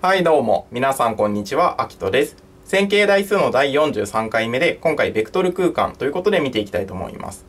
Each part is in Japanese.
はいどうも、皆さんこんにちは、あきとです。線形代数の第43回目で、今回ベクトル空間ということで見ていきたいと思います。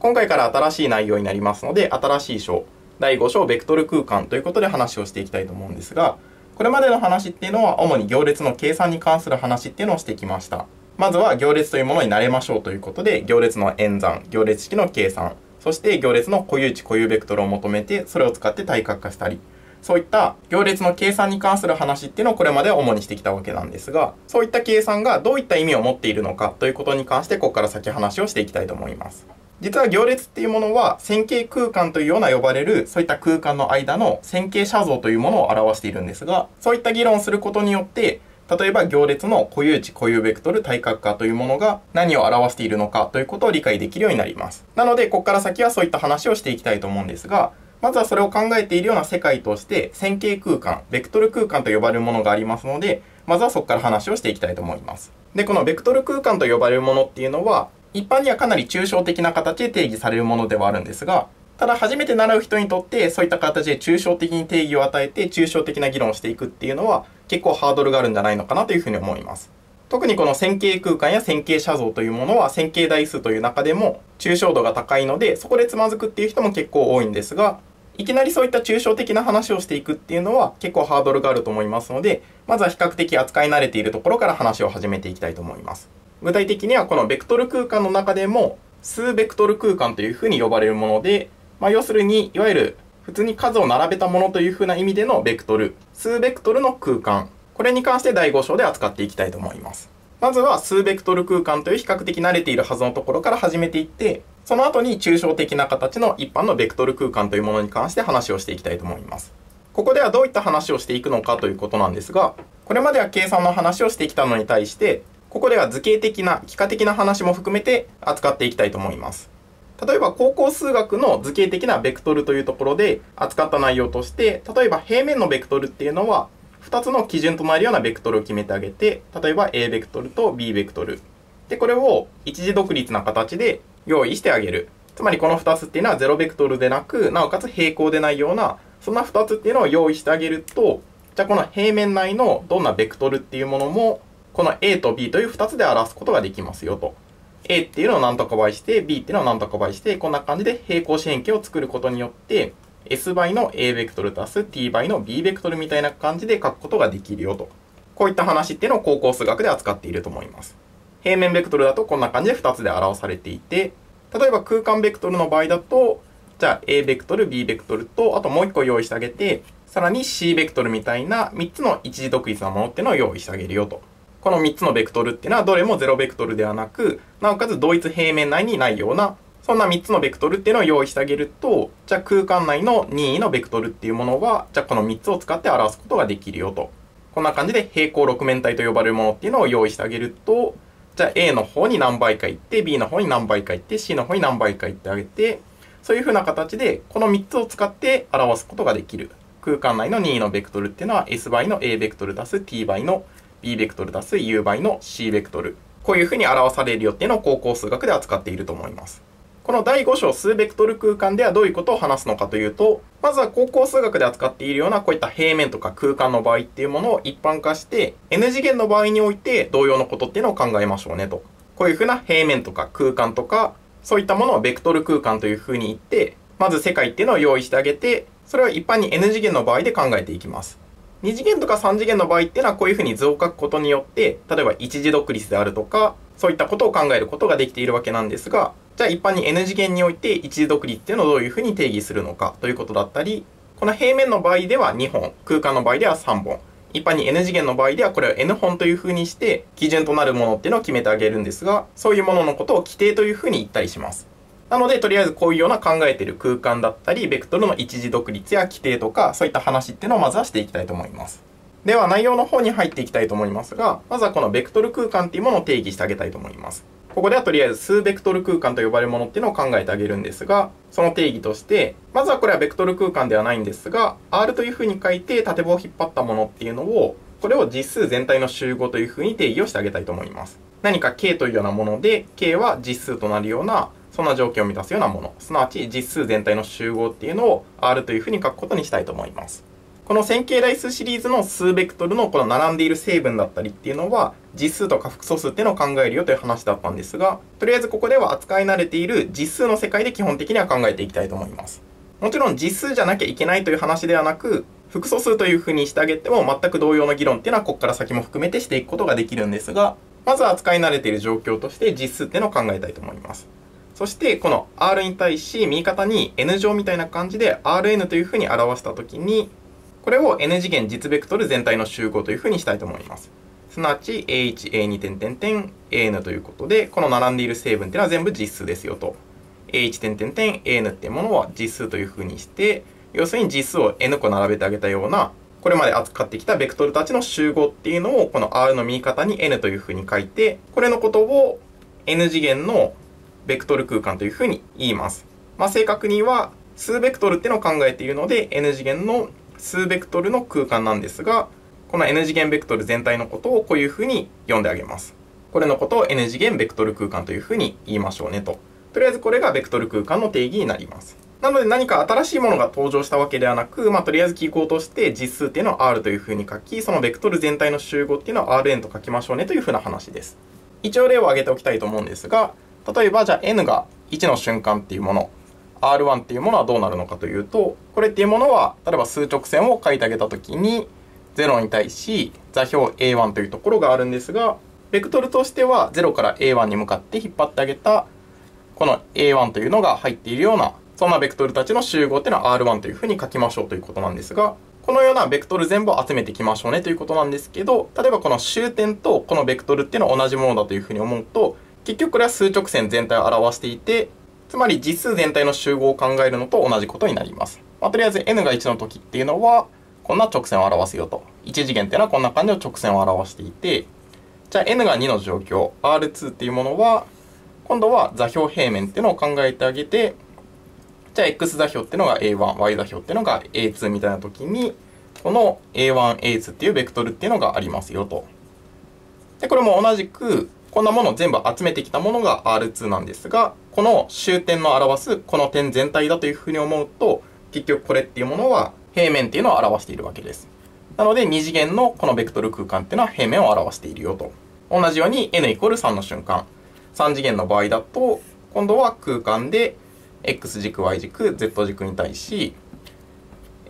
今回から新しい内容になりますので、新しい章、第5章ベクトル空間ということで話をしていきたいと思うんですが、これまでの話っていうのは、主に行列の計算に関する話っていうのをしてきました。まずは行列というものに慣れましょうということで、行列の演算、行列式の計算、そして行列の固有値固有ベクトルを求めて、それを使って対角化したり、そういった行列の計算に関する話っていうのをこれまでは主にしてきたわけなんですが、そういった計算がどういった意味を持っているのかということに関してここから先話をしていきたいと思います。実は行列っていうものは線形空間というような呼ばれるそういった空間の間の線形写像というものを表しているんですが、そういった議論をすることによって、例えば行列の固有値固有ベクトル対角化というものが何を表しているのかということを理解できるようになります。なのでここから先はそういった話をしていきたいと思うんですが、まずはそれを考えているような世界として線形空間、ベクトル空間と呼ばれるものがありますので、まずはそこから話をしていきたいと思います。で、このベクトル空間と呼ばれるものっていうのは、一般にはかなり抽象的な形で定義されるものではあるんですが、ただ初めて習う人にとってそういった形で抽象的に定義を与えて抽象的な議論をしていくっていうのは結構ハードルがあるんじゃないのかなというふうに思います。特にこの線形空間や線形写像というものは線形代数という中でも抽象度が高いので、そこでつまずくっていう人も結構多いんですが、いきなりそういった抽象的な話をしていくっていうのは結構ハードルがあると思いますので、まずは比較的扱い慣れているところから話を始めていきたいと思います。具体的にはこのベクトル空間の中でも数ベクトル空間というふうに呼ばれるもので、要するにいわゆる普通に数を並べたものというふうな意味でのベクトル、数ベクトルの空間、これに関して第5章で扱っていきたいと思います。まずは数ベクトル空間という比較的慣れているはずのところから始めていって、その後に抽象的な形の一般のベクトル空間というものに関して話をしていきたいと思います。ここではどういった話をしていくのかということなんですが、これまでは計算の話をしてきたのに対して、ここでは図形的な、幾何的な話も含めて扱っていきたいと思います。例えば高校数学の図形的なベクトルというところで扱った内容として、例えば平面のベクトルっていうのは、2つの基準となるようなベクトルを決めてあげて、例えば A ベクトルと B ベクトル。で、これを一次独立な形で用意してあげる。つまりこの2つっていうのは0ベクトルでなく、なおかつ平行でないような、そんな2つっていうのを用意してあげると、じゃあこの平面内のどんなベクトルっていうものも、この A と B という2つで表すことができますよと。A っていうのを何とか倍して、B っていうのを何とか倍して、こんな感じで平行四辺形を作ることによって、S 倍の A ベクトル足す T 倍の B ベクトルみたいな感じで書くことができるよと。こういった話っていうのを高校数学で扱っていると思います。平面ベクトルだとこんな感じで2つで表されていて、例えば空間ベクトルの場合だと、じゃあ A ベクトル、B ベクトルと、あともう1個用意してあげて、さらに C ベクトルみたいな3つの一次独立なものっていうのを用意してあげるよと。この3つのベクトルっていうのはどれも0ベクトルではなく、なおかつ同一平面内にないような、そんな3つのベクトルっていうのを用意してあげると、じゃあ空間内の任意のベクトルっていうものは、じゃあこの3つを使って表すことができるよと。こんな感じで平行6面体と呼ばれるものっていうのを用意してあげると、じゃあ A の方に何倍か行って、B の方に何倍か行って、C の方に何倍か行ってあげて、そういう風な形でこの3つを使って表すことができる。空間内の任意のベクトルっていうのは S 倍の A ベクトル足す T 倍の B ベクトル足す U 倍の C ベクトル。こういう風に表されるよっていうのを高校数学で扱っていると思います。この第5章数ベクトル空間ではどういうことを話すのかというと、まずは高校数学で扱っているようなこういった平面とか空間の場合っていうものを一般化して、n 次元の場合において同様のことっていうのを考えましょうねと。こういうふうな平面とか空間とか、そういったものをベクトル空間というふうに言って、まず世界っていうのを用意してあげて、それを一般に n 次元の場合で考えていきます。2次元とか3次元の場合っていうのはこういうふうに図を書くことによって、例えば一次独立であるとか、そういったことを考えることができているわけなんですが、じゃあ一般に n 次元において一次独立っていうのをどういうふうに定義するのかということだったり、この平面の場合では2本、空間の場合では3本、一般に n 次元の場合ではこれを n 本というふうにして基準となるものっていうのを決めてあげるんですが、そういうもののことを規定というふうに言ったりします。なのでとりあえずこういうような考えている空間だったり、ベクトルの一次独立や規定とか、そういった話っていうのをまずはしていきたいと思います。では内容の方に入っていきたいと思いますが、まずはこのベクトル空間っていうものを定義してあげたいと思います。ここではとりあえず数ベクトル空間と呼ばれるものっていうのを考えてあげるんですが、その定義として、まずはこれはベクトル空間ではないんですが、R というふうに書いて縦棒を引っ張ったものっていうのを、これを実数全体の集合というふうに定義をしてあげたいと思います。何か K というようなもので、K は実数となるような、そんな条件を満たすようなもの、すなわち実数全体の集合っていうのを R というふうに書くことにしたいと思います。この線形代数シリーズの数ベクトルのこの並んでいる成分だったりっていうのは実数とか複素数っていうのを考えるよという話だったんですが、とりあえずここでは扱い慣れている実数の世界で基本的には考えていきたいと思います。もちろん実数じゃなきゃいけないという話ではなく、複素数というふうにしてあげても全く同様の議論っていうのはここから先も含めてしていくことができるんですが、まずは扱い慣れている状況として実数っていうのを考えたいと思います。そしてこの R に対し右肩に N 乗みたいな感じで Rn というふうに表したときに、これを N 次元実ベクトル全体の集合というふうにしたいと思います。すなわち A1、A2、An ということで、この並んでいる成分っていうのは全部実数ですよと。A1、An っていうものは実数というふうにして、要するに実数を N 個並べてあげたような、これまで扱ってきたベクトルたちの集合っていうのを、この R の右肩に N というふうに書いて、これのことを N 次元のベクトル空間というふうに言います。正確には数ベクトルっていうのを考えているので、N 次元の数ベクトルの空間なんですが、この N 次元ベクトル全体のことをこういうふうに読んであげます。これのことを N 次元ベクトル空間というふうに言いましょうねと。とりあえずこれがベクトル空間の定義になります。なので何か新しいものが登場したわけではなく、とりあえず記号として実数っていうのを R というふうに書き、そのベクトル全体の集合っていうのを Rn と書きましょうねというふうな話です。一応例を挙げておきたいと思うんですが、例えばじゃあ N が1の瞬間っていうもの、R1 っていうものはどうなるのかというと、これっていうものは、例えば数直線を書いてあげたときに、0に対し座標 A1 というところがあるんですが、ベクトルとしては0から A1 に向かって引っ張ってあげた、この A1 というのが入っているような、そんなベクトルたちの集合っていうのは R1 というふうに書きましょうということなんですが、このようなベクトル全部を集めていきましょうねということなんですけど、例えばこの終点とこのベクトルっていうのは同じものだというふうに思うと、結局これは数直線全体を表していて、つまり実数全体の集合を考えるのと同じことになります。とりあえず N が1の時っていうのは、こんな直線を表すよと。1次元っていうのはこんな感じの直線を表していて、じゃあ N が2の状況、R2 っていうものは、今度は座標平面っていうのを考えてあげて、じゃあ X 座標っていうのが A1、Y 座標っていうのが A2 みたいな時に、この A1、A2 っていうベクトルっていうのがありますよと。で、これも同じく、こんなものを全部集めてきたものが R2 なんですが、この終点の表すこの点全体だというふうに思うと、結局これっていうものは平面っていうのを表しているわけです。なので2次元のこのベクトル空間っていうのは平面を表しているよと。同じように N=3 の瞬間。3次元の場合だと、今度は空間で X 軸、Y 軸、Z 軸に対し、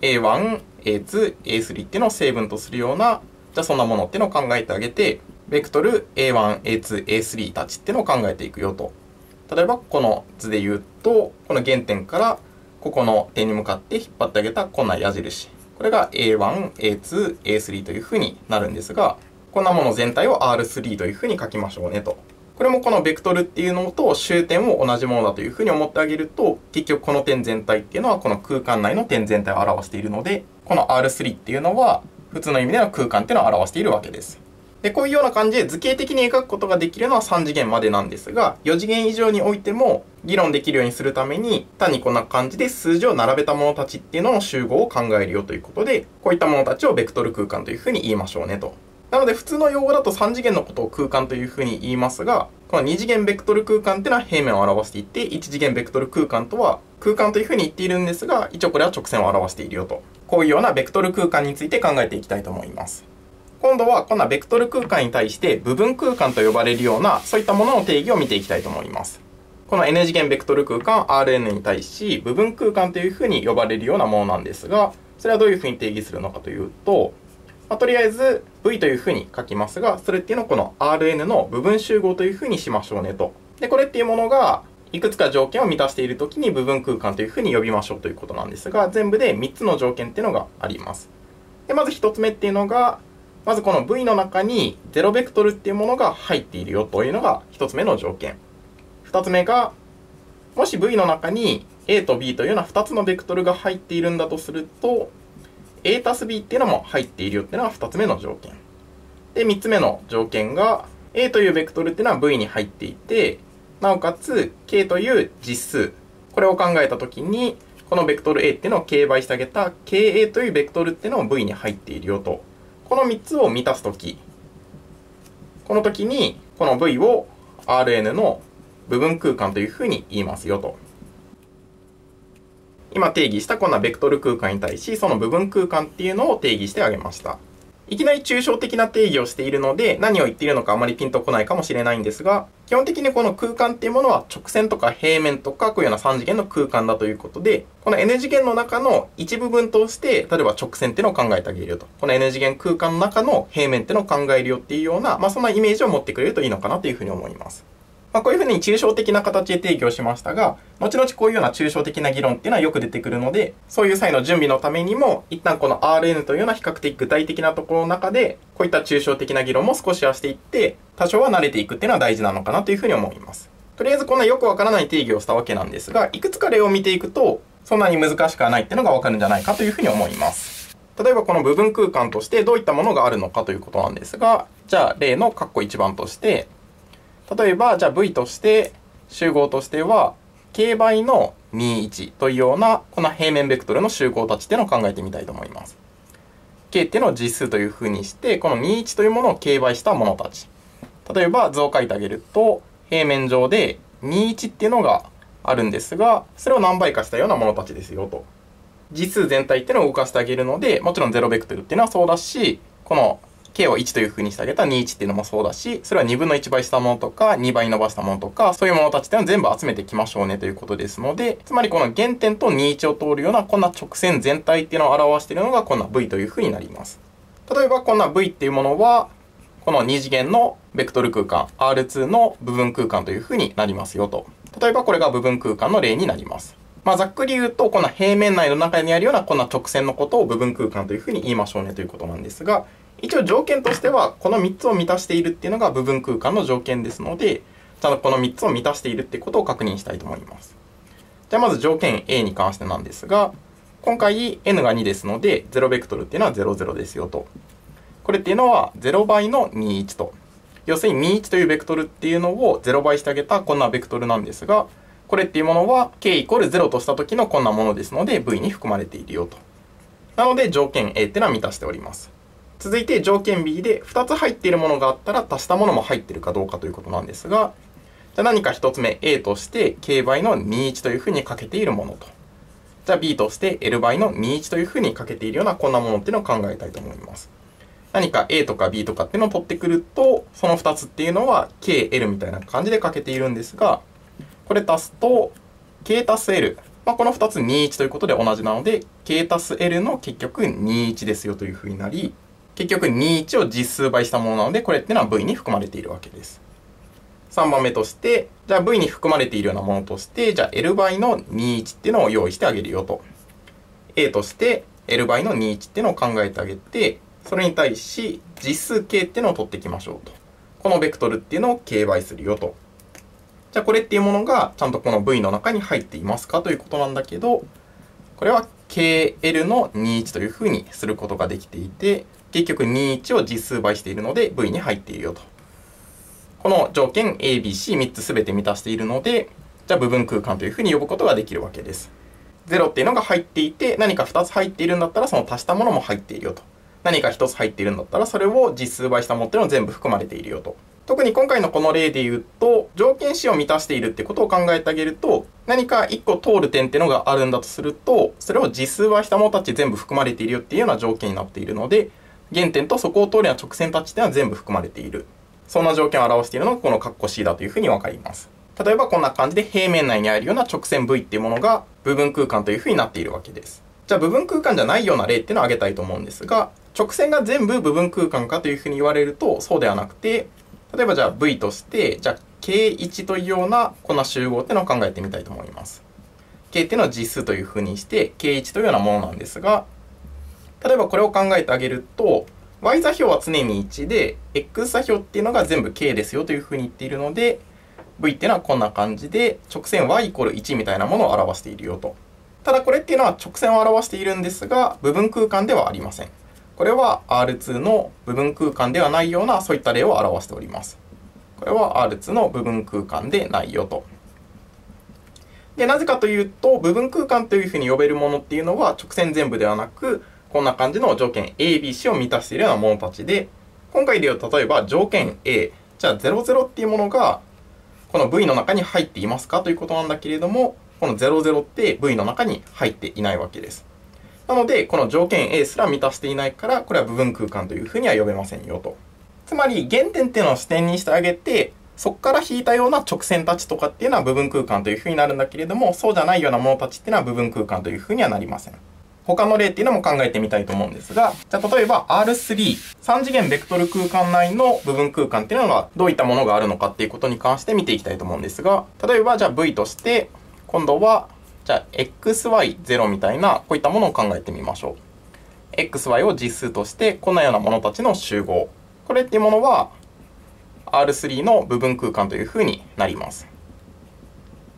A1、A2、A3 っていうのを成分とするような、じゃあそんなものっていうのを考えてあげて、ベクトル A1、A2、A3 たちっていうのを考えていくよと。例えばこの図で言うと、この原点からここの点に向かって引っ張ってあげたこんな矢印。これが A1、A2、A3 というふうになるんですが、こんなもの全体を R3 というふうに書きましょうねと。これもこのベクトルっていうのと終点を同じものだというふうに思ってあげると、結局この点全体っていうのはこの空間内の点全体を表しているので、この R3 っていうのは普通の意味での空間っていうのを表しているわけです。で、こういうような感じで図形的に描くことができるのは3次元までなんですが、4次元以上においても議論できるようにするために、単にこんな感じで数字を並べたものたちっていうのの集合を考えるよということで、こういったものたちをベクトル空間というふうに言いましょうねと。なので普通の用語だと3次元のことを空間というふうに言いますが、この2次元ベクトル空間っていうのは平面を表していて、1次元ベクトル空間とは空間というふうに言っているんですが、一応これは直線を表しているよと。こういうようなベクトル空間について考えていきたいと思います。今度はこんなベクトル空間に対して部分空間と呼ばれるようなそういったものの定義を見ていきたいと思います。この N 次元ベクトル空間 Rn に対し部分空間というふうに呼ばれるようなものなんですが、それはどういうふうに定義するのかというと、とりあえず V というふうに書きますが、それっていうのをこの Rn の部分集合というふうにしましょうねと。で、これっていうものがいくつか条件を満たしているときに部分空間というふうに呼びましょうということなんですが、全部で3つの条件っていうのがあります。で、まず1つ目っていうのが、まずこの V の中に0ベクトルっていうものが入っているよというのが1つ目の条件。2つ目が、もし V の中に A と B というような2つのベクトルが入っているんだとすると、A たす B っていうのも入っているよっていうのが2つ目の条件。で、3つ目の条件が、A というベクトルっていうのは V に入っていて、なおかつ K という実数。これを考えたときに、このベクトル A っていうのを K 倍してあげた KA というベクトルっていうのも V に入っているよと。この3つを満たすとき、このときにこの V を Rn の部分空間というふうに言いますよと。今定義したこんなベクトル空間に対し、その部分空間っていうのを定義してあげました。いきなり抽象的な定義をしているので、何を言っているのかあまりピンとこないかもしれないんですが、基本的にこの空間っていうものは直線とか平面とかこういうような3次元の空間だということで、この N 次元の中の一部分として、例えば直線っていうのを考えてあげるよと。この N 次元空間の中の平面っていうのを考えるよっていうような、そんなイメージを持ってくれるといいのかなというふうに思います。こういうふうに抽象的な形で定義をしましたが、後々こういうような抽象的な議論っていうのはよく出てくるので、そういう際の準備のためにも、一旦この RN というような比較的具体的なところの中で、こういった抽象的な議論も少しはしていって、多少は慣れていくっていうのは大事なのかなというふうに思います。とりあえずこんなよくわからない定義をしたわけなんですが、いくつか例を見ていくと、そんなに難しくはないっていうのがわかるんじゃないかというふうに思います。例えばこの部分空間としてどういったものがあるのかということなんですが、じゃあ例の括弧1番として、例えば、じゃあ V として、集合としては、K 倍の21というような、この平面ベクトルの集合たちっていうのを考えてみたいと思います。K っていうのを実数というふうにして、この21というものを K 倍したものたち。例えば、図を書いてあげると、平面上で21っていうのがあるんですが、それを何倍かしたようなものたちですよと。実数全体っていうのを動かしてあげるので、もちろん0ベクトルっていうのはそうだし、この、K を1という風にしてあげた21っていうのもそうだし、それは2分の1倍したものとか、2倍伸ばしたものとか、そういうものたちっていうのを全部集めていきましょうねということですので、つまりこの原点と21を通るようなこんな直線全体っていうのを表しているのがこんな V という風になります。例えばこんな V っていうものは、この2次元のベクトル空間、R2 の部分空間という風になりますよと。例えばこれが部分空間の例になります。ざっくり言うと、こんな平面内の中にあるようなこんな直線のことを部分空間という風に言いましょうねということなんですが、一応条件としては、この3つを満たしているっていうのが部分空間の条件ですので、ちゃんとこの3つを満たしているってことを確認したいと思います。じゃあまず条件 A に関してなんですが、今回 N が2ですので、0ベクトルっていうのは00ですよと。これっていうのは0倍の21と。要するに21というベクトルっていうのを0倍してあげたこんなベクトルなんですが、これっていうものは K イコール0とした時のこんなものですので、V に含まれているよと。なので条件 A っていうのは満たしております。続いて条件 B で2つ入っているものがあったら足したものも入っているかどうかということなんですが、じゃあ何か1つ目 A として K 倍の21というふうに書けているものと、じゃあ B として L 倍の21というふうに書けているようなこんなものっていうのを考えたいと思います。何か A とか B とかっていうのを取ってくると、その2つっていうのは K、L みたいな感じで書けているんですが、これ足すと K 足す L。この2つ21ということで同じなので、K 足す L の結局21ですよというふうになり、結局21を実数倍したものなので、これっていうのは V に含まれているわけです。3番目として、じゃあ V に含まれているようなものとして、じゃあ L 倍の21っていうのを用意してあげるよと。A として L 倍の21っていうのを考えてあげて、それに対し実数 K っていうのを取っていきましょうと。このベクトルっていうのを K 倍するよと。じゃあこれっていうものがちゃんとこの V の中に入っていますかということなんだけど、これは KL の21というふうにすることができていて、結局21を実数倍しているので V に入っているよと。この条件 ABC3 つ全て満たしているので、じゃあ部分空間というふうに呼ぶことができるわけです。0っていうのが入っていて、何か2つ入っているんだったらその足したものも入っているよと。何か1つ入っているんだったらそれを実数倍したものっていうのを全部含まれているよと。特に今回のこの例で言うと、条件 C を満たしているってことを考えてあげると、何か1個通る点っていうのがあるんだとすると、それを実数倍したものたち全部含まれているよっていうような条件になっているので、原点とそこを通るような直線たちっていうのは全部含まれている。そんな条件を表しているのがこの括弧 C だというふうにわかります。例えばこんな感じで平面内にあるような直線 V っていうものが部分空間というふうになっているわけです。じゃあ部分空間じゃないような例っていうのを挙げたいと思うんですが、直線が全部部分空間かというふうに言われるとそうではなくて、例えばじゃあ V として、じゃあ K1 というようなこんな集合っていうのを考えてみたいと思います。K っていうのを実数というふうにして、K1 というようなものなんですが、例えばこれを考えてあげると、y 座標は常に1で、x 座標っていうのが全部 k ですよというふうに言っているので、v っていうのはこんな感じで、直線 y イコール1みたいなものを表しているよと。ただこれっていうのは直線を表しているんですが、部分空間ではありません。これは R2 の部分空間ではないような、そういった例を表しております。これは R2 の部分空間でないよと。で、なぜかというと、部分空間というふうに呼べるものっていうのは、直線全部ではなく、こんな感じの条件 ABC を満たしているようなものたちで、今回でいう例えば条件 A、じゃあ00っていうものがこの V の中に入っていますかということなんだけれども、この00って V の中に入っていないわけです。なので、この条件 A すら満たしていないから、これは部分空間というふうには呼べませんよと。つまり、原点っていうのを支点にしてあげて、そこから引いたような直線たちとかっていうのは部分空間というふうになるんだけれども、そうじゃないようなものたちっていうのは部分空間というふうにはなりません。他の例っていうのも考えてみたいと思うんですが、じゃあ例えば R3、3次元ベクトル空間内の部分空間っていうのはどういったものがあるのかっていうことに関して見ていきたいと思うんですが、例えばじゃあ V として、今度はじゃあ XY0 みたいなこういったものを考えてみましょう。XY を実数としてこんなようなものたちの集合。これっていうものは R3 の部分空間というふうになります。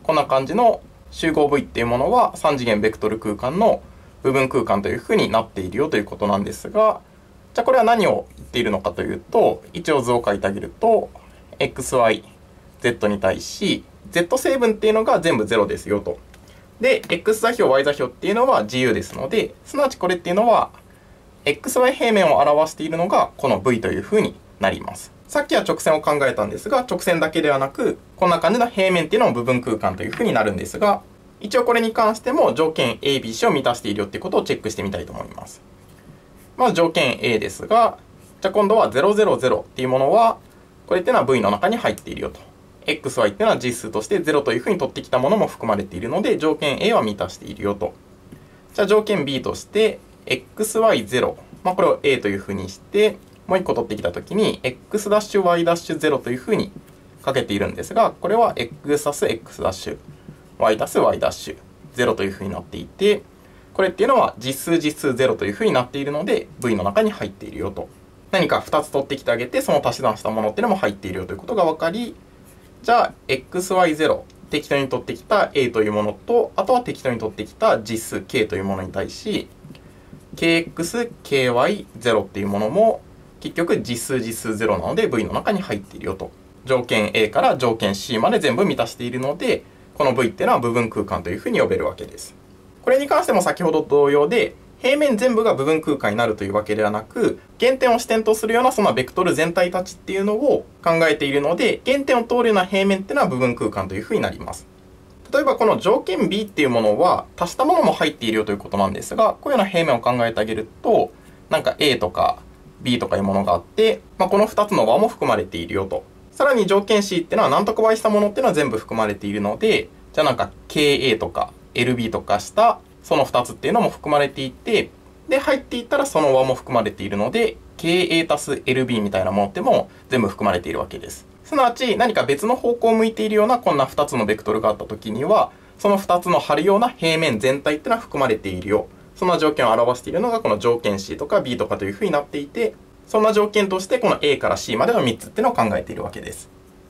こんな感じの集合 V っていうものは3次元ベクトル空間の部分空間というふうになっているよということなんですが、じゃあこれは何を言っているのかというと、一応図を書いてあげると XYZ に対し Z 成分っていうのが全部0ですよと。で、X 座標 Y 座標っていうのは自由ですので、すなわちこれっていうのは XY 平面を表しているのがこの V というふうになります。さっきは直線を考えたんですが、直線だけではなく、こんな感じの平面っていうのも部分空間というふうになるんですが、一応これに関しても条件 ABC を満たしているよっていうことをチェックしてみたいと思います。まず条件 A ですが、じゃあ今度は000っていうものは、これっていうのは V の中に入っているよと。XY っていうのは実数として0というふうに取ってきたものも含まれているので、条件 A は満たしているよと。じゃあ条件 B として、XY0。これを A というふうにして、もう一個取ってきたときに、X'Y'0 というふうにかけているんですが、これは X+X'。y+y'0 というふうになっていて、これっていうのは実数0というふうになっているので v の中に入っているよと。何か2つ取ってきてあげて、その足し算したものっていうのも入っているよということが分かり、じゃあ xy0 適当に取ってきた a というものと、あとは適当に取ってきた実数 k というものに対し kxky0 っていうものも結局実数0なので v の中に入っているよと。条件 a から条件 c まで全部満たしているので、この V っていうのは部分空間というふうに呼べるわけです。これに関しても先ほどと同様で、平面全部が部分空間になるというわけではなく、原点を支点とするようなそのベクトル全体たちっていうのを考えているので、原点を通るような平面っていうのは部分空間というふうになります。例えばこの条件 B っていうものは、足したものも入っているよということなんですが、こういうような平面を考えてあげると、なんか A とか B とかいうものがあって、この2つの和も含まれているよと。さらに条件 C っていうのは何とか倍したものっていうのは全部含まれているので、じゃあなんか KA とか LB とかしたその2つっていうのも含まれていて、で、入っていったらその和も含まれているので、KA たす LB みたいなものっても全部含まれているわけです。すなわち何か別の方向を向いているようなこんな2つのベクトルがあった時には、その2つの張るような平面全体っていうのは含まれているよ。そんな条件を表しているのがこの条件 C とか B とかというふうになっていて、そんな条件としてこの A から C までの3つっていうのを考えているわけです。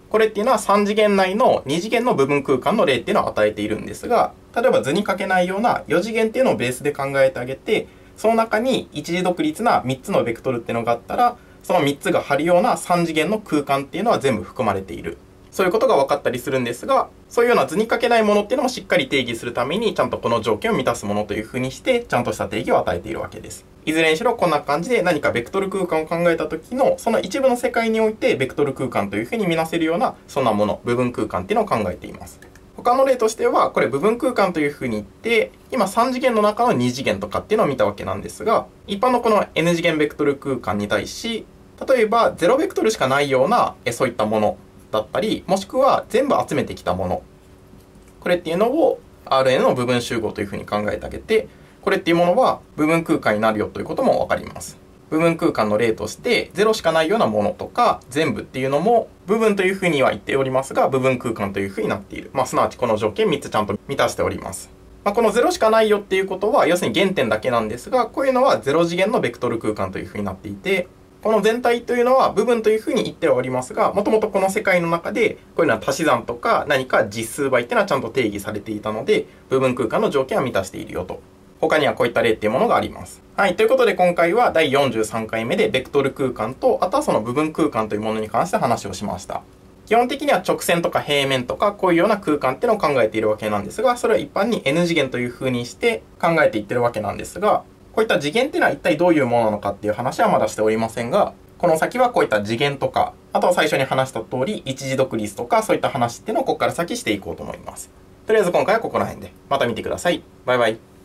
これっていうのは3次元内の2次元の部分空間の例っていうのを与えているんですが、例えば図に書けないような4次元っていうのをベースで考えてあげて、その中に一次独立な3つのベクトルっていうのがあったら、その3つが張るような3次元の空間っていうのは全部含まれている。そういうことが分かったりするんですが、そういうような図に書けないものっていうのもしっかり定義するために、ちゃんとこの条件を満たすものというふうにして、ちゃんとした定義を与えているわけです。いずれにしろこんな感じで何かベクトル空間を考えた時の、その一部の世界においてベクトル空間というふうに見なせるような、そんなもの、部分空間っていうのを考えています。他の例としては、これ部分空間というふうに言って、今3次元の中の2次元とかっていうのを見たわけなんですが、一般のこの N 次元ベクトル空間に対し、例えば0ベクトルしかないような、そういったもの、だったり、もしくは全部集めてきたもの、これっていうのを Rn の部分集合というふうに考えてあげて、これっていうものは部分空間になるよということも分かります。部分空間の例として0しかないようなものとか全部っていうのも部分というふうには言っておりますが、部分空間というふうになっている、すなわちこの条件3つちゃんと満たしております。この0しかないよっていうことは要するに原点だけなんですが、こういうのは0次元のベクトル空間というふうになっていて、この全体というのは部分というふうに言ってはおりますが、もともとこの世界の中でこういうのは足し算とか何か実数倍っていうのはちゃんと定義されていたので、部分空間の条件は満たしているよと。他にはこういった例っていうものがあります。はい、ということで今回は第43回目でベクトル空間と、あとはその部分空間というものに関して話をしました。基本的には直線とか平面とかこういうような空間っていうのを考えているわけなんですが、それは一般に N 次元というふうにして考えていってるわけなんですが、こういった次元っていうのは一体どういうものなのかっていう話はまだしておりませんが、この先はこういった次元とか、あとは最初に話した通り一次独立とかそういった話っていうのをここから先していこうと思います。とりあえず今回はここら辺で。また見てください。バイバイ。